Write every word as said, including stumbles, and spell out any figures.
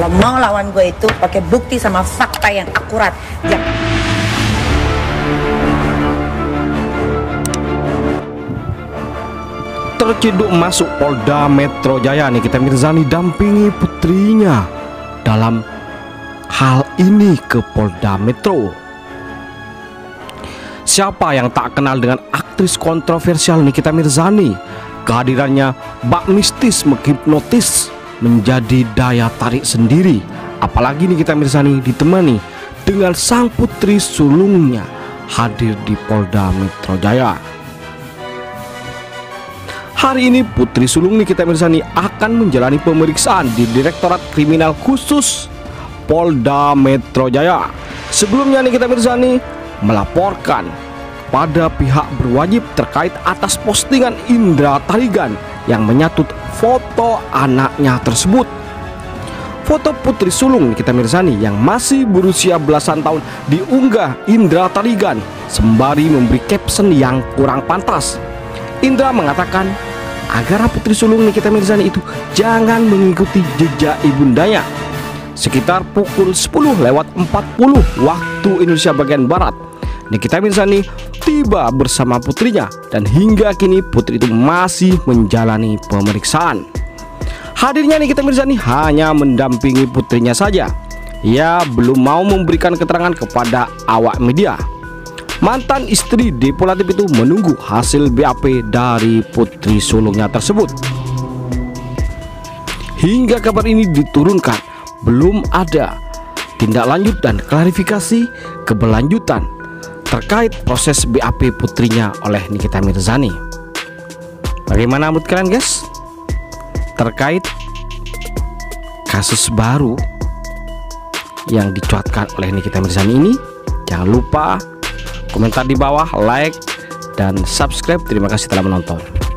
Kalau mau lawan gue itu pakai bukti sama fakta yang akurat. Ya. Terciduk masuk Polda Metro Jaya, Nikita Mirzani dampingi putrinya dalam hal ini ke Polda Metro. Siapa yang tak kenal dengan aktris kontroversial Nikita Mirzani? Kehadirannya bak mistis menghipnotis menjadi daya tarik sendiri. Apalagi Nikita Mirzani ditemani dengan sang putri sulungnya hadir di Polda Metro Jaya. Hari ini putri sulung Nikita Mirzani akan menjalani pemeriksaan di Direktorat Kriminal Khusus Polda Metro Jaya. Sebelumnya Nikita Mirzani melaporkan pada pihak berwajib terkait atas postingan Indra Tarigan yang menyatut foto anaknya tersebut. Foto putri sulung Nikita Mirzani yang masih berusia belasan tahun diunggah Indra Tarigan sembari memberi caption yang kurang pantas. Indra mengatakan agar putri sulung Nikita Mirzani itu jangan mengikuti jejak ibundanya. Sekitar pukul sepuluh lewat empat puluh waktu Indonesia bagian Barat, Nikita Mirzani tiba bersama putrinya dan hingga kini putri itu masih menjalani pemeriksaan. Hadirnya Nikita Mirzani hanya mendampingi putrinya saja. Ia belum mau memberikan keterangan kepada awak media. Mantan istri depilatif itu menunggu hasil B A P dari putri sulungnya tersebut. Hingga kabar ini diturunkan, belum ada tindak lanjut dan klarifikasi keberlanjutan terkait proses B A P putrinya oleh Nikita Mirzani. Bagaimana menurut kalian, guys? Terkait kasus baru yang dicuatkan oleh Nikita Mirzani ini, jangan lupa komentar di bawah, like, dan subscribe. Terima kasih telah menonton.